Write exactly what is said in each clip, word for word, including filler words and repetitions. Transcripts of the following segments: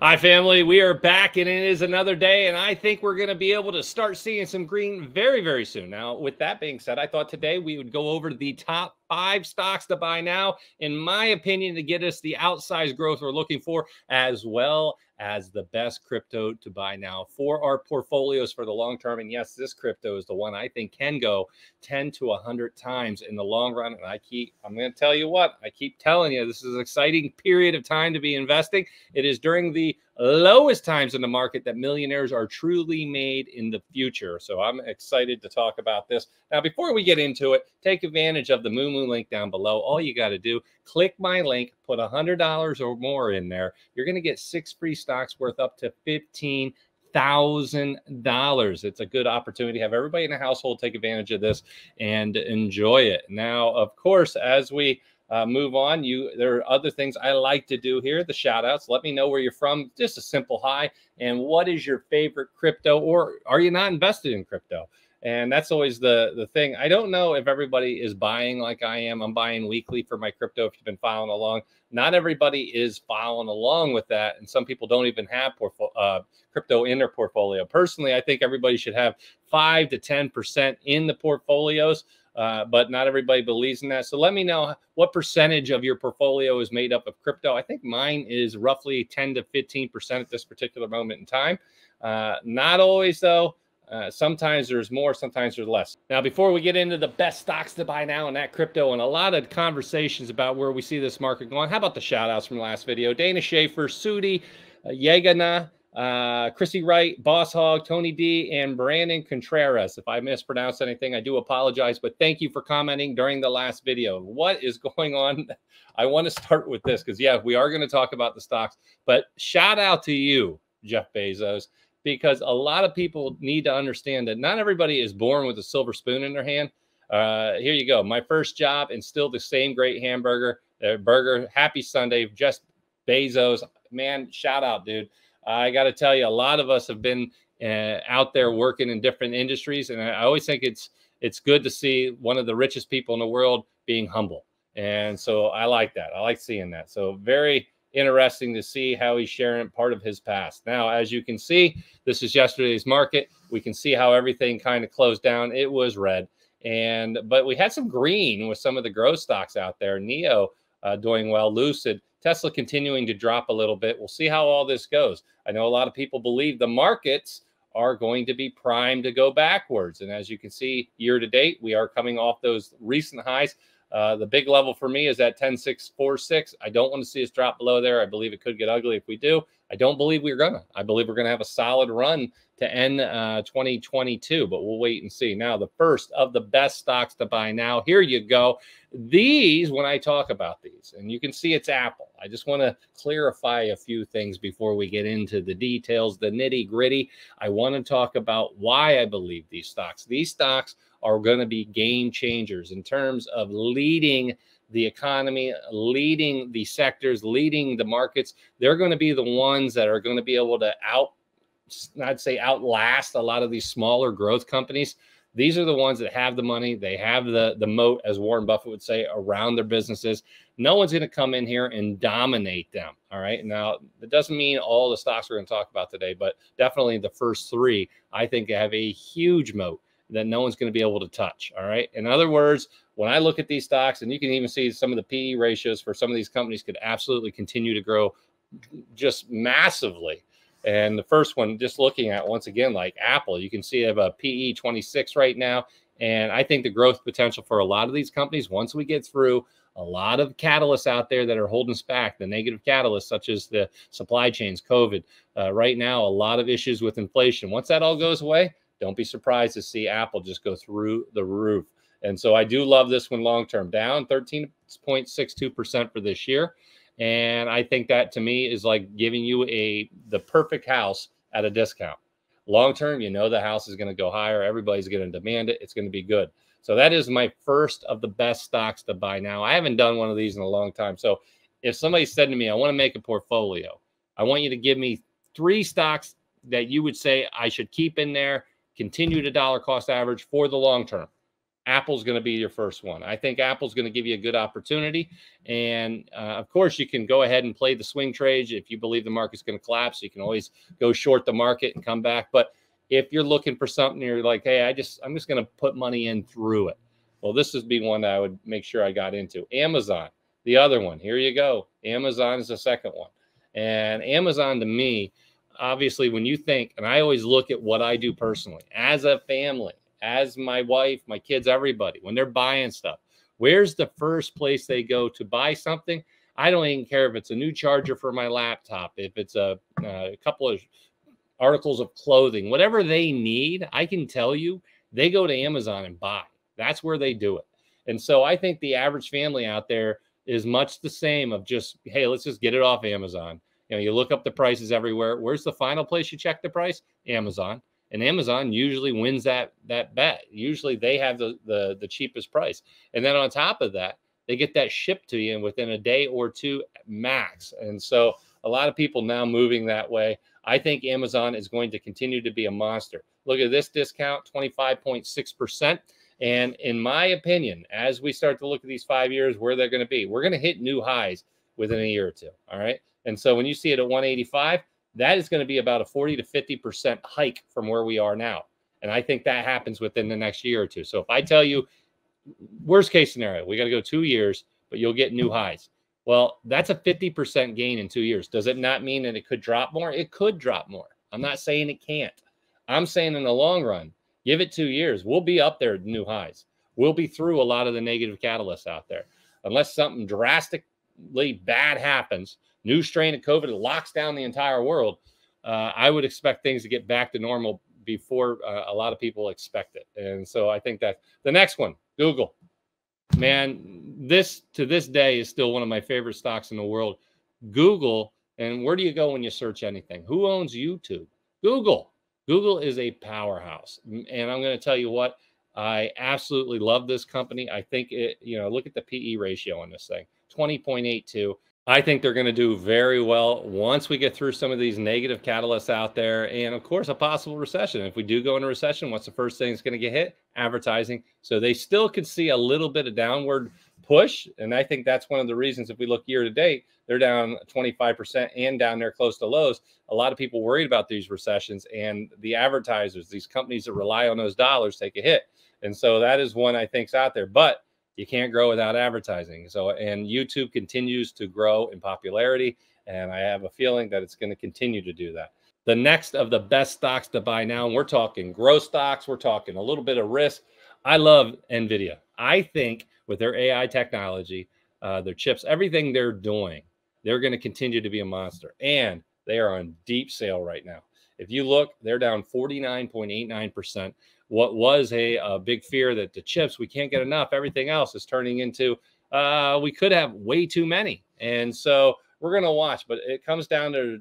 Hi, family. We are back, and it is another day, and I think we're going to be able to start seeing some green very, very soon. Now, with that being said, I thought today we would go over the top five stocks to buy now, in my opinion, to get us the outsized growth we're looking for, as well as the best crypto to buy now for our portfolios for the long term. And yes, this crypto is the one I think can go ten to one hundred times in the long run. And I keep, I'm going to tell you what, I keep telling you, this is an exciting period of time to be investing. It is during the lowest times in the market that millionaires are truly made in the future. So I'm excited to talk about this. Now, before we get into it, take advantage of the Moomoo link down below. All you got to do, click my link, put one hundred dollars or more in there. You're going to get six free stocks worth up to fifteen thousand dollars. It's a good opportunity to have everybody in the household take advantage of this and enjoy it. Now, of course, as we Uh, move on. You, there are other things I like to do here. The shout outs. Let me know where you're from. Just a simple hi. And what is your favorite crypto, or are you not invested in crypto? And that's always the, the thing. I don't know if everybody is buying like I am. I'm buying weekly for my crypto. If you've been following along, not everybody is following along with that. And some people don't even have uh, crypto in their portfolio. Personally, I think everybody should have five to ten percent in the portfolios. Uh, but not everybody believes in that. So let me know what percentage of your portfolio is made up of crypto. I think mine is roughly ten to fifteen percent at this particular moment in time. Uh, not always, though. Uh, sometimes there's more, sometimes there's less. Now, before we get into the best stocks to buy now and that crypto and a lot of conversations about where we see this market going, how about the shout outs from the last video? Dana Schaefer, Sudi, uh, Yegana, uh Chrissy Wright, Boss Hog, Tony D, and Brandon Contreras. If I mispronounce anything, I do apologize, but thank you for commenting during the last video. What is going on? I want to start with this because, yeah, we are going to talk about the stocks, but shout out to you, Jeff Bezos, because a lot of people need to understand that not everybody is born with a silver spoon in their hand. Uh, here you go. My first job and still the same great hamburger, uh, burger. Happy Sunday, Jeff Bezos. Man, shout out, dude. I got to tell you, a lot of us have been uh, out there working in different industries. And I always think it's it's good to see one of the richest people in the world being humble. And so I like that. I like seeing that. So very interesting to see how he's sharing part of his past. Now, as you can see, this is yesterday's market. We can see how everything kind of closed down. It was red. And but we had some green with some of the growth stocks out there. N I O uh, doing well, Lucid. Tesla continuing to drop a little bit. We'll see how all this goes. I know a lot of people believe the markets are going to be primed to go backwards. And as you can see, year to date, we are coming off those recent highs. Uh, the big level for me is at ten six forty-six. I don't want to see us drop below there. I believe it could get ugly if we do. I don't believe we're going to. I believe we're going to have a solid run to end uh, twenty twenty-two, but we'll wait and see. Now, the first of the best stocks to buy now. Here you go. These, when I talk about these, and you can see it's Apple. I just want to clarify a few things before we get into the details, the nitty gritty. I want to talk about why I believe these stocks. These stocks are going to be game changers in terms of leading the economy, leading the sectors, leading the markets. They're going to be the ones that are going to be able to out, I'd say outlast a lot of these smaller growth companies. These are the ones that have the money. They have the, the moat, as Warren Buffett would say, around their businesses. No one's going to come in here and dominate them. All right. Now, that doesn't mean all the stocks we're going to talk about today, but definitely the first three, I think, have a huge moat that no one's going to be able to touch. All right. In other words, when I look at these stocks, and you can even see some of the P E ratios for some of these companies could absolutely continue to grow just massively. And the first one, just looking at once again, like Apple, you can see I have a P E twenty-six right now. And I think the growth potential for a lot of these companies, once we get through a lot of catalysts out there that are holding us back, the negative catalysts, such as the supply chains, COVID, uh, right now, a lot of issues with inflation. Once that all goes away, don't be surprised to see Apple just go through the roof. And so I do love this one long-term, down thirteen point six two percent for this year. And I think that, to me, is like giving you a the perfect house at a discount. Long-term, you know the house is going to go higher. Everybody's going to demand it. It's going to be good. So that is my first of the best stocks to buy now. I haven't done one of these in a long time. So if somebody said to me, I want to make a portfolio, I want you to give me three stocks that you would say I should keep in there, continue to dollar cost average for the long term. Apple's going to be your first one. I think Apple's going to give you a good opportunity. And uh, of course, you can go ahead and play the swing trades. If you believe the market's going to collapse, you can always go short the market and come back. But if you're looking for something, you're like, hey, I just, I'm just going to put money in through it. Well, this would be one that I would make sure I got into. Amazon, the other one. Here you go. Amazon is the second one. And Amazon to me, obviously, when you think, and I always look at what I do personally as a family, as my wife, my kids, everybody, when they're buying stuff, where's the first place they go to buy something? I don't even care if it's a new charger for my laptop, if it's a, a couple of articles of clothing, whatever they need, I can tell you, they go to Amazon and buy. That's where they do it. And so I think the average family out there is much the same of just, hey, let's just get it off Amazon. You know, you look up the prices everywhere. Where's the final place you check the price? Amazon. And Amazon usually wins that that bet. Usually they have the, the, the cheapest price. And then on top of that, they get that shipped to you within a day or two max. And so a lot of people now moving that way. I think Amazon is going to continue to be a monster. Look at this discount, twenty-five point six percent. And in my opinion, as we start to look at these five years, where they're going to be, we're going to hit new highs within a year or two. All right. And so when you see it at one eighty-five, that is going to be about a forty to fifty percent hike from where we are now. And I think that happens within the next year or two. So if I tell you, worst case scenario, we got to go two years, but you'll get new highs. Well, that's a fifty percent gain in two years. Does it not mean that it could drop more? It could drop more. I'm not saying it can't. I'm saying in the long run, give it two years. We'll be up there at new highs. We'll be through a lot of the negative catalysts out there. Unless something drastically bad happens, new strain of COVID locks down the entire world, uh, I would expect things to get back to normal before uh, a lot of people expect it. And so I think that the next one, Google. Man, this to this day is still one of my favorite stocks in the world. Google, and where do you go when you search anything? Who owns YouTube? Google. Google is a powerhouse. And I'm going to tell you what, I absolutely love this company. I think it, you know, look at the P E ratio on this thing, twenty point eight two. I think they're going to do very well once we get through some of these negative catalysts out there. And of course, a possible recession. If we do go into recession, what's the first thing that's going to get hit? Advertising. So they still could see a little bit of downward push. And I think that's one of the reasons, if we look year to date, they're down twenty-five percent and down there close to lows. A lot of people worried about these recessions, and the advertisers, these companies that rely on those dollars, take a hit. And so that is one I think's out there. But you can't grow without advertising. So, and YouTube continues to grow in popularity. And I have a feeling that it's going to continue to do that. The next of the best stocks to buy now, and we're talking growth stocks, we're talking a little bit of risk. I love NVIDIA. I think with their A I technology, uh, their chips, everything they're doing, they're going to continue to be a monster. And they are on deep sale right now. If you look, they're down forty-nine point eight nine percent. What was a, a big fear that the chips, we can't get enough, everything else is turning into, uh, we could have way too many. And so we're going to watch, but it comes down to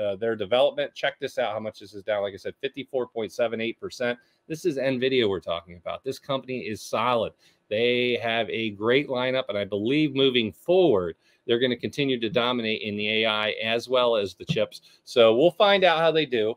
uh, their development. Check this out, how much this is down. Like I said, fifty-four point seven eight percent. This is NVIDIA we're talking about. This company is solid. They have a great lineup, and I believe moving forward, they're going to continue to dominate in the A I as well as the chips. So we'll find out how they do.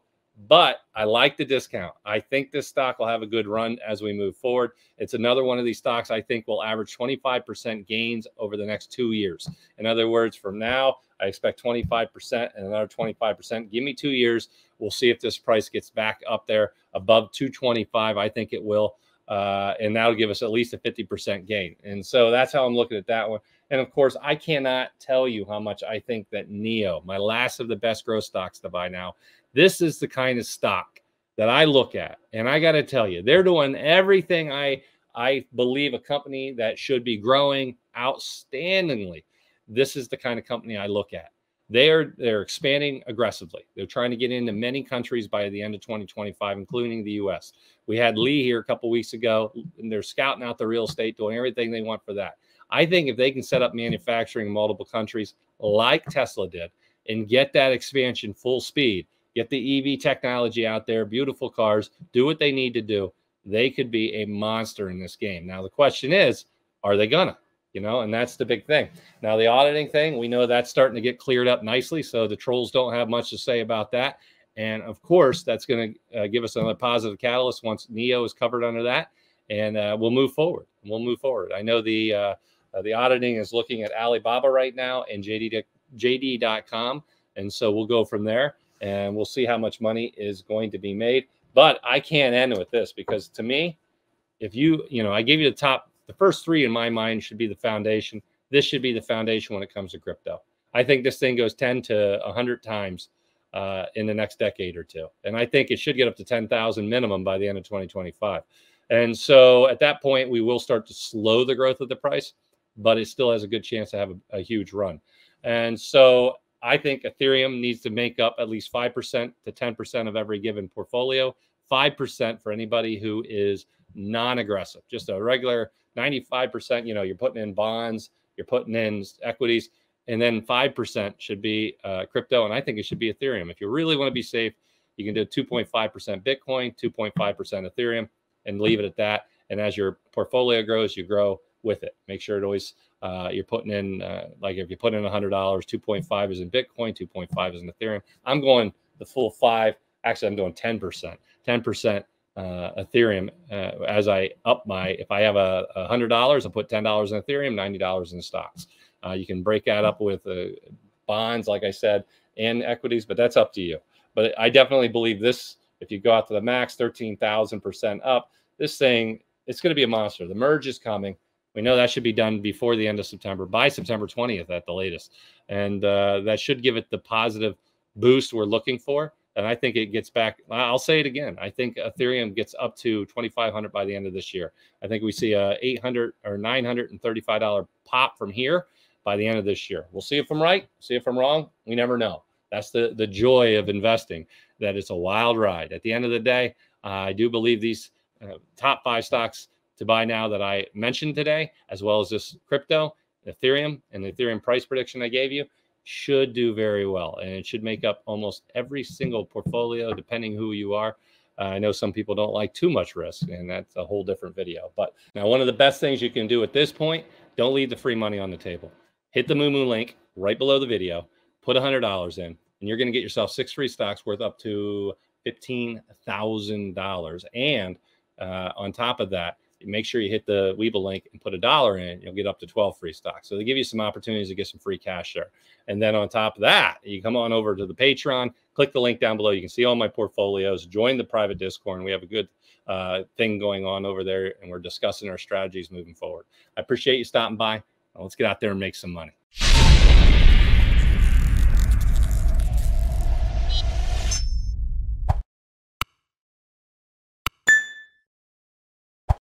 But I like the discount. I think this stock will have a good run as we move forward. It's another one of these stocks I think will average twenty-five percent gains over the next two years. In other words, from now, I expect twenty-five percent and another twenty-five percent. Give me two years. We'll see if this price gets back up there above two twenty-five. I think it will. Uh, and that'll give us at least a fifty percent gain. And so that's how I'm looking at that one. And of course, I cannot tell you how much I think that N I O, my last of the best growth stocks to buy now, this is the kind of stock that I look at. And I got to tell you, they're doing everything I, I believe a company that should be growing outstandingly. This is the kind of company I look at. They're, they're expanding aggressively. They're trying to get into many countries by the end of twenty twenty-five, including the U S. We had Lee here a couple of weeks ago, and they're scouting out the real estate, doing everything they want for that. I think if they can set up manufacturing in multiple countries like Tesla did and get that expansion full speed, get the E V technology out there, beautiful cars, do what they need to do, they could be a monster in this game. Now, the question is, are they gonna? You know, and that's the big thing. Now, the auditing thing, we know that's starting to get cleared up nicely. So the trolls don't have much to say about that. And of course, that's going to uh, give us another positive catalyst once N I O is covered under that. and uh, we'll move forward. We'll move forward. I know the uh, uh, the auditing is looking at Alibaba right now and J D dot com, and so we'll go from there, and we'll see how much money is going to be made. But I can't end with this, because to me, if you, you know, I gave you the top, the first three in my mind should be the foundation. This should be the foundation when it comes to crypto. I think this thing goes ten to a hundred times uh, in the next decade or two. And I think it should get up to ten thousand minimum by the end of twenty twenty-five. And so at that point, we will start to slow the growth of the price, but it still has a good chance to have a, a huge run. And so I think Ethereum needs to make up at least five percent to ten percent of every given portfolio, five percent for anybody who is non-aggressive, just a regular ninety-five percent, you know, you're putting in bonds, you're putting in equities, and then five percent should be uh, crypto. And I think it should be Ethereum. If you really want to be safe, you can do two point five percent Bitcoin, two point five percent Ethereum, and leave it at that. And as your portfolio grows, you grow with it. Make sure it always, uh, you're putting in, uh, like if you put in a hundred dollars, two point five is in Bitcoin, two point five is in Ethereum. I'm going the full five. Actually, I'm doing ten percent, ten percent uh, Ethereum. Uh, as I up my, if I have a, a hundred dollars, I'll put ten dollars in Ethereum, ninety dollars in stocks. Uh, you can break that up with uh, bonds, like I said, and equities, but that's up to you. But I definitely believe this, if you go out to the max, thirteen thousand percent up, this thing, it's going to be a monster. The merge is coming. We know that should be done before the end of September, by September twentieth at the latest. And uh, that should give it the positive boost we're looking for. And I think it gets back. I'll say it again. I think Ethereum gets up to twenty-five hundred by the end of this year. I think we see a eight hundred or nine hundred thirty-five dollar pop from here by the end of this year. We'll see if I'm right. See if I'm wrong. We never know. That's the, the joy of investing, that it's a wild ride. At the end of the day, uh, I do believe these uh, top five stocks to buy now that I mentioned today, as well as this crypto, Ethereum, and the Ethereum price prediction I gave you, should do very well. And it should make up almost every single portfolio, depending who you are. Uh, I know some people don't like too much risk, and that's a whole different video. But now, one of the best things you can do at this point, don't leave the free money on the table. Hit the Moomoo link right below the video, put a hundred dollars in, and you're going to get yourself six free stocks worth up to fifteen thousand dollars. And uh, on top of that, make sure you hit the Webull link and put a dollar in it. You'll get up to twelve free stocks. So they give you some opportunities to get some free cash there. And then on top of that, you come on over to the Patreon, click the link down below. You can see all my portfolios, join the private Discord. And we have a good uh, thing going on over there, and we're discussing our strategies moving forward. I appreciate you stopping by. Let's get out there and make some money.